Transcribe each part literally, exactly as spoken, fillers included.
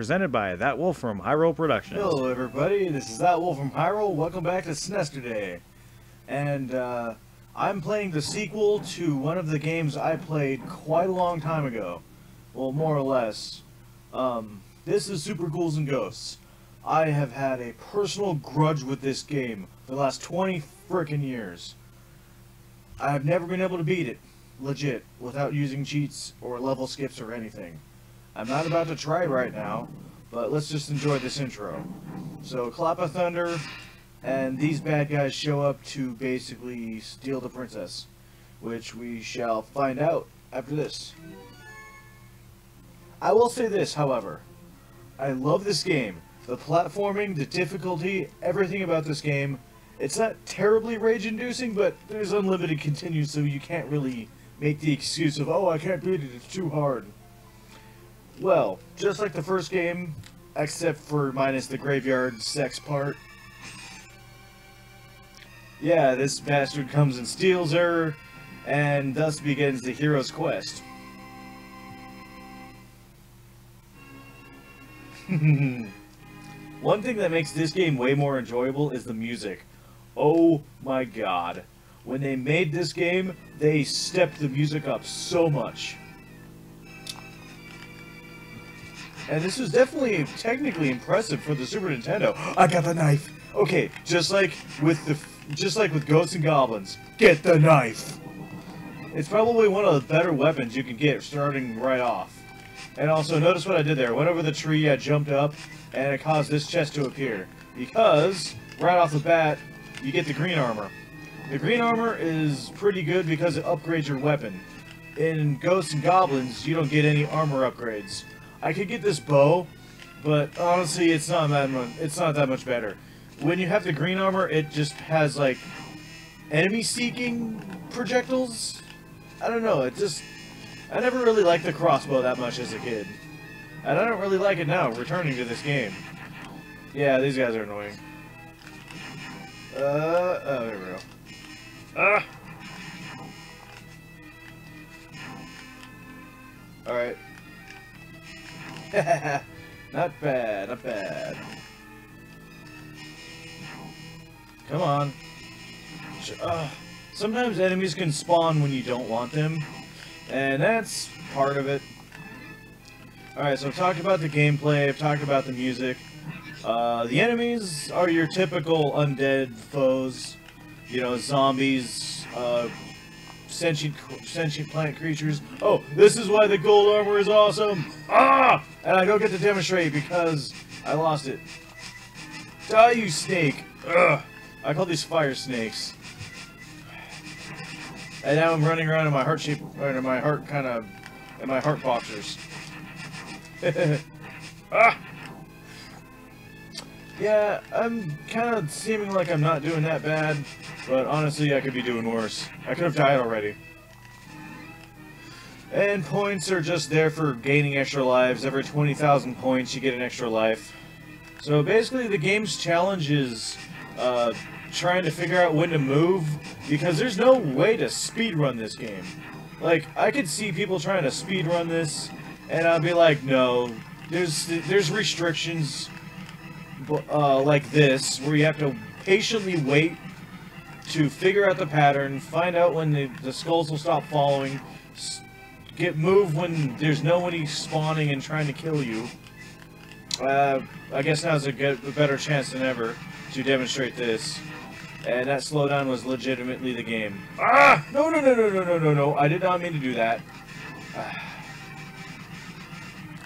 presented by That Wolf from Hyrule Productions. Hello everybody, this is That Wolf from Hyrule. Welcome back to Snesterday. And uh, I'm playing the sequel to one of the games I played quite a long time ago. Well, more or less. Um, this is Super Ghouls 'N Ghosts. I have had a personal grudge with this game for the last twenty frickin' years. I have never been able to beat it, legit, without using cheats or level skips or anything. I'm not about to try right now, but let's just enjoy this intro. So, clap of thunder, and these bad guys show up to basically steal the princess, which we shall find out after this. I will say this, however. I love this game. The platforming, the difficulty, everything about this game. It's not terribly rage-inducing, but there's unlimited continue, so you can't really make the excuse of, oh, I can't beat it, it's too hard. Well, just like the first game, except for minus the graveyard sex part. Yeah, this bastard comes and steals her, and thus begins the hero's quest. One thing that makes this game way more enjoyable is the music. Oh my god. When they made this game, they stepped the music up so much. And this was definitely technically impressive for the Super Nintendo. I got the knife. Okay, just like with the just like with Ghosts and Goblins. Get the knife. It's probably one of the better weapons you can get starting right off. And also notice what I did there. Went over the tree, I jumped up, and it caused this chest to appear. Because right off the bat, you get the green armor. The green armor is pretty good because it upgrades your weapon. In Ghosts and Goblins, you don't get any armor upgrades. I could get this bow, but honestly, it's not that much, it's not that much better. When you have the green armor, it just has like enemy-seeking projectiles. I don't know. It just I never really liked the crossbow that much as a kid, and I don't really like it now. Returning to this game, yeah, these guys are annoying. Uh, oh, there we go. Ah. All right. Not bad, not bad. Come on. Uh, sometimes enemies can spawn when you don't want them, and that's part of it. Alright, so I've talked about the gameplay, I've talked about the music. Uh, the enemies are your typical undead foes. You know, zombies, uh, sentient, sentient plant creatures. Oh, this is why the gold armor is awesome! Ah! And I don't get to demonstrate because I lost it. Die, you snake! Ugh! I call these fire snakes. And now I'm running around in my heart shape, or in my heart kind of, in my heart boxers. Ah! Yeah, I'm kind of seeming like I'm not doing that bad, but honestly, I could be doing worse. I could have died already. And points are just there for gaining extra lives. Every twenty thousand points, you get an extra life. So basically, the game's challenge is uh, trying to figure out when to move, because there's no way to speedrun this game. Like, I could see people trying to speedrun this, and I'd be like, no, there's there's restrictions. Uh, like this, where you have to patiently wait to figure out the pattern, find out when the, the skulls will stop following, get moved when there's nobody spawning and trying to kill you. Uh, I guess now's a, good, a better chance than ever to demonstrate this. And that slowdown was legitimately the game. Ah! No, no, no, no, no, no, no, no. I did not mean to do that. Ah.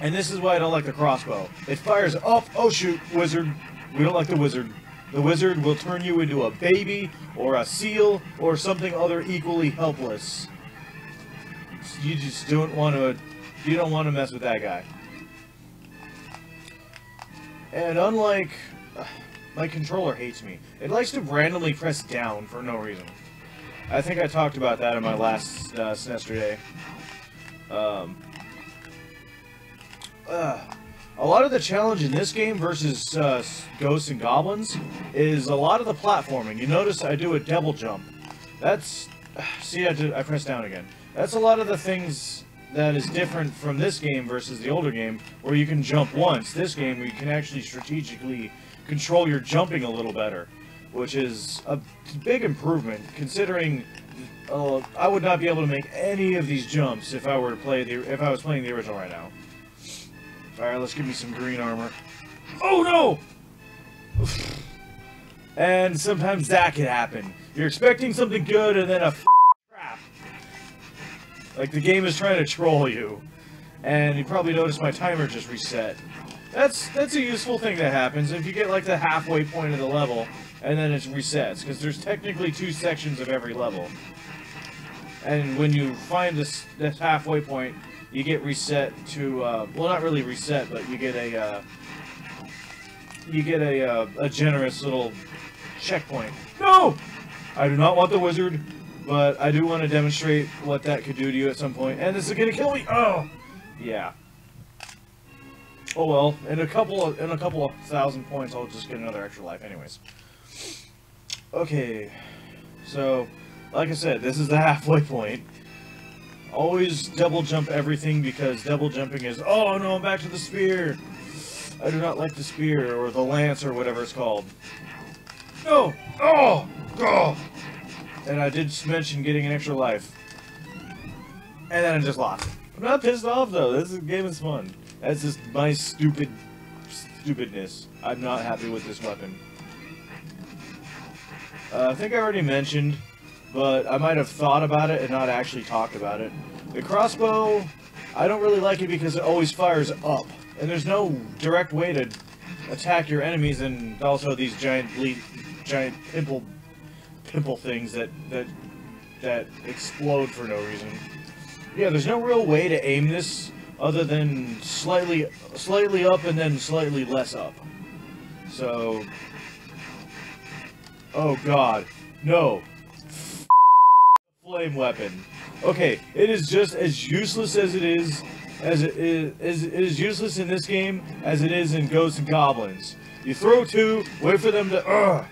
And this is why I don't like the crossbow. It fires up. Oh shoot, wizard. We don't like the wizard. The wizard will turn you into a baby, or a seal, or something other equally helpless. You just don't want to, you don't want to mess with that guy. And unlike, uh, my controller hates me. It likes to randomly press down for no reason. I think I talked about that in my last uh, Snesterday. Um... Uh, a lot of the challenge in this game versus uh, Ghosts and Goblins is a lot of the platforming. You notice I do a double jump. That's... Uh, see, I, did, I pressed down again. That's a lot of the things that is different from this game versus the older game, where you can jump once. This game, where you can actually strategically control your jumping a little better, which is a big improvement, considering uh, I would not be able to make any of these jumps if I were to play the if I was playing the original right now. All right, let's give me some green armor. Oh no! Oof. And sometimes that can happen. You're expecting something good, and then a f crap. Like the game is trying to troll you. And you probably noticed my timer just reset. That's that's a useful thing that happens if you get like the halfway point of the level, and then it resets, because there's technically two sections of every level. And when you find this this halfway point, you get reset to uh, well, not really reset, but you get a uh, you get a uh, a generous little checkpoint. No, I do not want the wizard, but I do want to demonstrate what that could do to you at some point. And this is gonna kill me. Oh, yeah. Oh well. In a couple of, in a couple of thousand points, I'll just get another extra life, anyways. Okay. So, like I said, this is the halfway point. Always double jump everything, because double jumping is, oh no, I'm back to the spear. I do not like the spear, or the lance, or whatever it's called. No! Oh! Oh! And I did mention getting an extra life. And then I just lost. I'm not pissed off, though. This is, game is fun. That's just my stupid... stupidness. I'm not happy with this weapon. Uh, I think I already mentioned, but I might have thought about it and not actually talked about it. The crossbow, I don't really like it because it always fires up. And there's no direct way to attack your enemies, and also these giant ble giant pimple pimple things that that that explode for no reason. Yeah, there's no real way to aim this other than slightly slightly up and then slightly less up. So, oh god, no. F flame weapon. Okay, it is just as useless as it is. As it is, is, it is useless in this game as it is in Ghosts and Goblins. You throw two, wait for them to... Uh,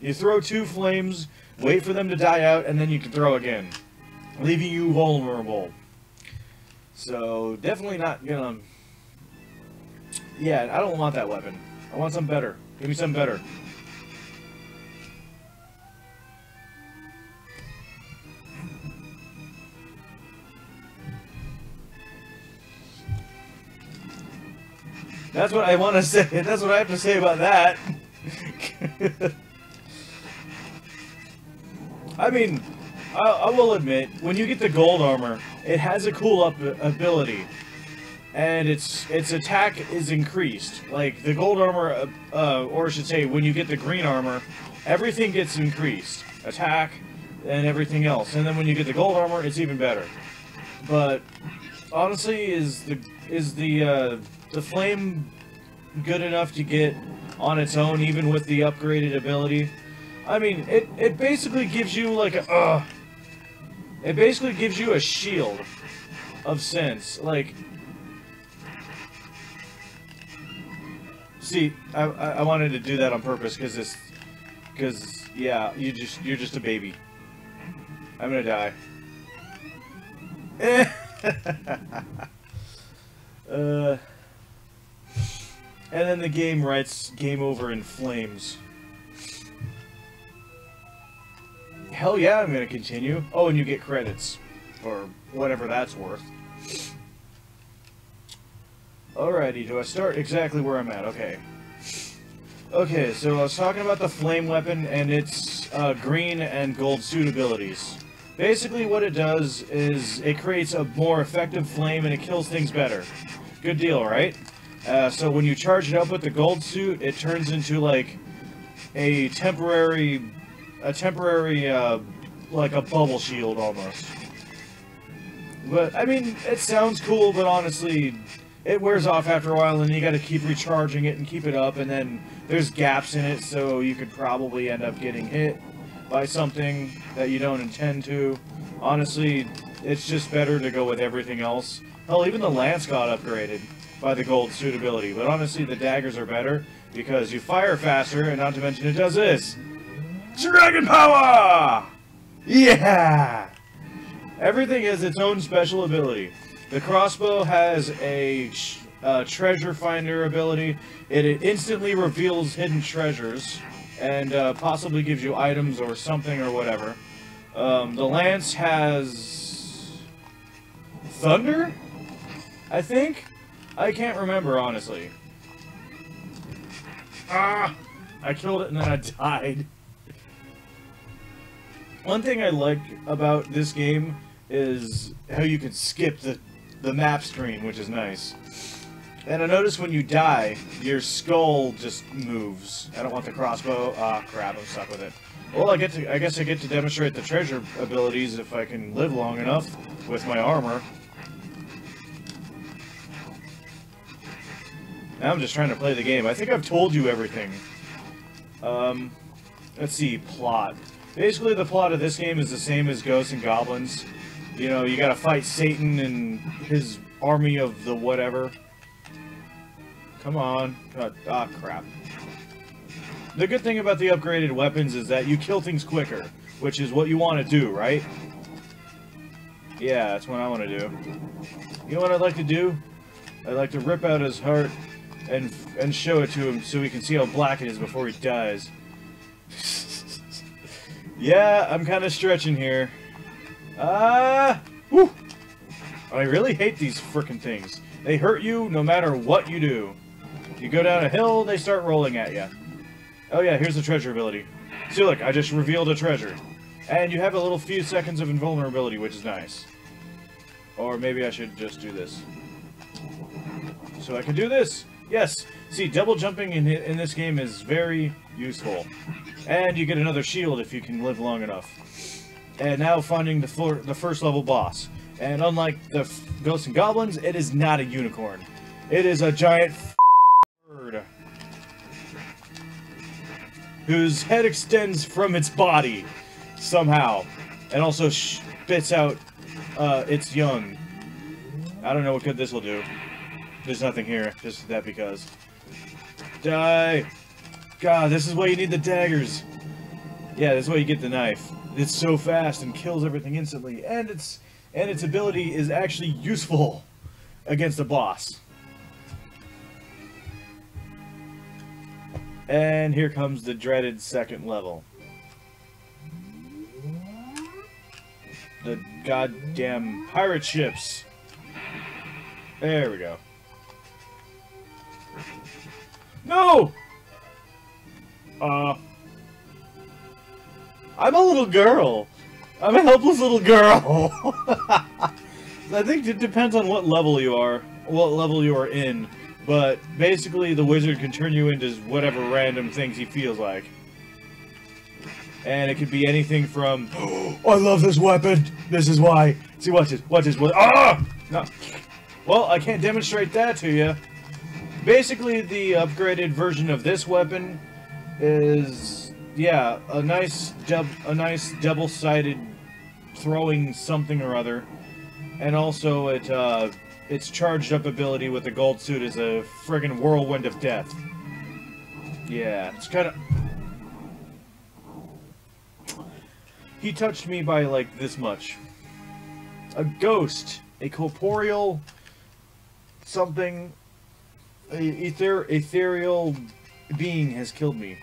you throw two flames, wait for them to die out, and then you can throw again, leaving you vulnerable. So, definitely not gonna... Yeah, I don't want that weapon. I want something better. Give me something better. That's what I want to say. That's what I have to say about that. I mean, I, I will admit, when you get the gold armor, it has a cool up ability, and its its attack is increased. Like the gold armor, uh, or I should say, when you get the green armor, everything gets increased, attack, and everything else. And then when you get the gold armor, it's even better. But honestly, is the is the uh, the flame good enough to get on its own, even with the upgraded ability? I mean, it, it basically gives you like a, uh, it basically gives you a shield of sense. Like, see, I, I, I wanted to do that on purpose, because it's, because, yeah, you just, you're just a baby. I'm gonna die. uh... And then the game writes game over in flames. Hell yeah, I'm gonna continue. Oh, and you get credits, or whatever that's worth. Alrighty, do I start exactly where I'm at? Okay. Okay, so I was talking about the flame weapon and its uh, green and gold suit abilities. Basically what it does is it creates a more effective flame and it kills things better. Good deal, right? Uh, so when you charge it up with the gold suit, it turns into like a temporary, a temporary, uh, like a bubble shield almost. But, I mean, it sounds cool, but honestly, it wears off after a while and you gotta keep recharging it and keep it up, and then there's gaps in it, so you could probably end up getting hit by something that you don't intend to. Honestly, it's just better to go with everything else. Hell, even the lance got upgraded by the gold suitability, but honestly the daggers are better because you fire faster, and not to mention it does this. Dragon power! Yeah! Everything has its own special ability. The crossbow has a uh, treasure finder ability. It, it instantly reveals hidden treasures and uh, possibly gives you items or something or whatever. Um, the lance has thunder, I think? I can't remember, honestly. Ah! I killed it and then I died. One thing I like about this game is how you can skip the, the map screen, which is nice. And I notice when you die, your skull just moves. I don't want the crossbow. Ah, crap, I'm stuck with it. Well, I get to, I guess I get to demonstrate the treasure abilities if I can live long enough with my armor. Now I'm just trying to play the game. I think I've told you everything. Um, let's see, plot. Basically, the plot of this game is the same as Ghosts and Goblins. You know, you gotta fight Satan and his army of the whatever. Come on. God, ah, crap. The good thing about the upgraded weapons is that you kill things quicker, which is what you want to do, right? Yeah, that's what I want to do. You know what I'd like to do? I'd like to rip out his heart and and show it to him so we can see how black it is before he dies. Yeah, I'm kind of stretching here. Ah! Woo! I really hate these frickin' things. They hurt you no matter what you do. You go down a hill, they start rolling at you. Oh yeah, here's the treasure ability. See, look, I just revealed a treasure. And you have a little few seconds of invulnerability, which is nice. Or maybe I should just do this. So I can do this! Yes! See, double jumping in, in this game is very useful. And you get another shield if you can live long enough. And now finding the, floor, the first level boss. And unlike the Ghosts and Goblins, it is not a unicorn. It is a giant bird. Whose head extends from its body, somehow. And also spits out uh, its young. I don't know what good this will do. There's nothing here, just that because. Die! God, this is why you need the daggers. Yeah, this is why you get the knife. It's so fast and kills everything instantly. And it's... And its ability is actually useful against a boss. And here comes the dreaded second level. The goddamn pirate ships. There we go. No! Uh... I'm a little girl! I'm a helpless little girl! I think it depends on what level you are, what level you are in, but basically the wizard can turn you into whatever random things he feels like. And it could be anything from, oh, I love this weapon! This is why! See, watch this, watch this, watch this. Ah! No. Well, I can't demonstrate that to you. Basically, the upgraded version of this weapon is... Yeah, a nice, dub a nice double-sided throwing something or other, and also it uh, its charged-up ability with the gold suit is a friggin' whirlwind of death. Yeah, it's kind of. He touched me by like this much. A ghost, a corporeal, something, a ether ethereal being has killed me.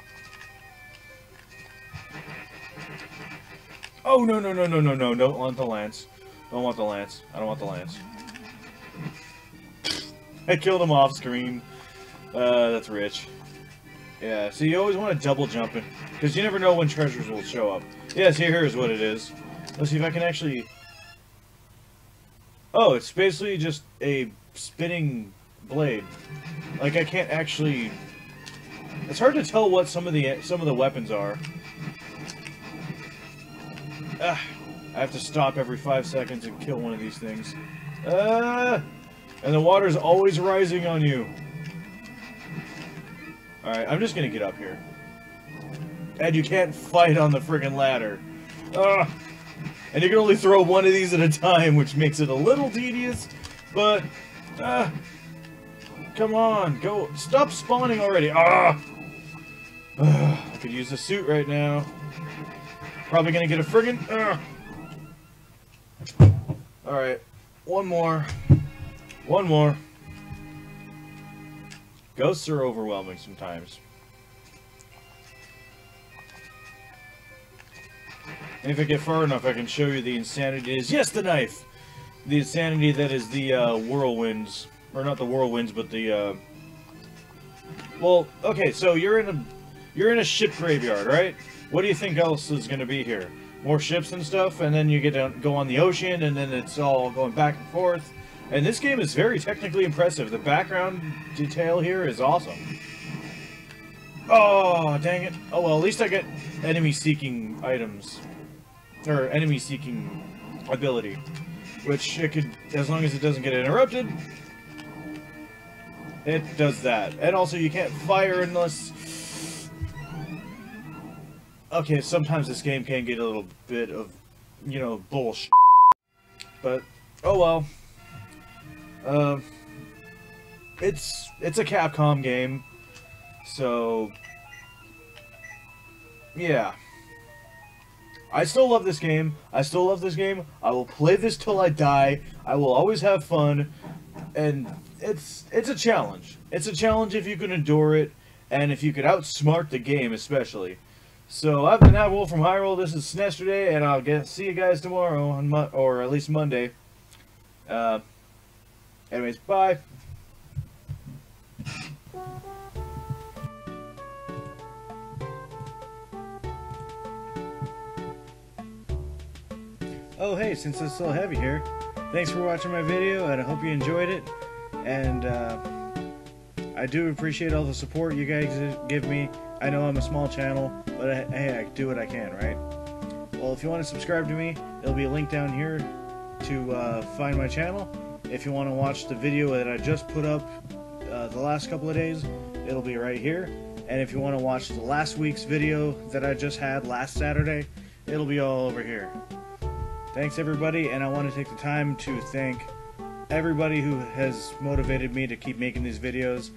Oh, no, no, no, no, no, no, don't want the lance. Don't want the lance. I don't want the lance. I killed him off screen. Uh, that's rich. Yeah, so you always want to double jump it, because you never know when treasures will show up. Yes, here's what it is. Let's see if I can actually... Oh, it's basically just a spinning blade. Like, I can't actually... It's hard to tell what some of the some of the weapons are. Ugh, I have to stop every five seconds and kill one of these things. Uh, and the water's always rising on you. Alright, I'm just gonna get up here. And you can't fight on the friggin' ladder. Ugh. And you can only throw one of these at a time, which makes it a little tedious, but... Uh, come on, go... Stop spawning already! Ugh. Ugh, I could use a suit right now. Probably gonna get a friggin'. Uh, Alright. One more. One more. Ghosts are overwhelming sometimes. If I get far enough, I can show you the insanity is... Yes, the knife! The insanity that is the uh, whirlwinds. Or not the whirlwinds, but the... Uh... Well, okay, so you're in a... You're in a ship graveyard, right? What do you think else is going to be here? More ships and stuff, and then you get to go on the ocean, and then it's all going back and forth. And this game is very technically impressive. The background detail here is awesome. Oh, dang it. Oh, well, at least I get enemy-seeking items. Or enemy-seeking ability. Which it could, as long as it doesn't get interrupted, it does that. And also, you can't fire unless... Okay, sometimes this game can get a little bit of, you know, bullshit. But, oh well. Uh, it's, it's a Capcom game. So, yeah. I still love this game. I still love this game. I will play this till I die. I will always have fun. And it's, it's a challenge. It's a challenge if you can endure it. And if you could outsmart the game, especially. So, I've been That Wolf from Hyrule, this is Snesterday, and I'll get, see you guys tomorrow, on Mo or at least Monday. Uh, anyways, bye! Oh hey, since I still have you here, thanks for watching my video, and I hope you enjoyed it, and uh, I do appreciate all the support you guys give me. I know I'm a small channel, but I, hey, I do what I can, right? Well, if you want to subscribe to me, it'll be a link down here to uh, find my channel. If you want to watch the video that I just put up uh, the last couple of days, it'll be right here. And if you want to watch the last week's video that I just had last Saturday, it'll be all over here. Thanks, everybody, and I want to take the time to thank everybody who has motivated me to keep making these videos.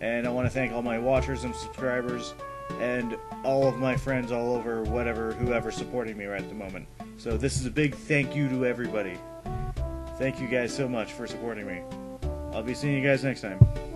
And I want to thank all my watchers and subscribers and all of my friends all over, whatever, whoever's supporting me right at the moment. So this is a big thank you to everybody. Thank you guys so much for supporting me. I'll be seeing you guys next time.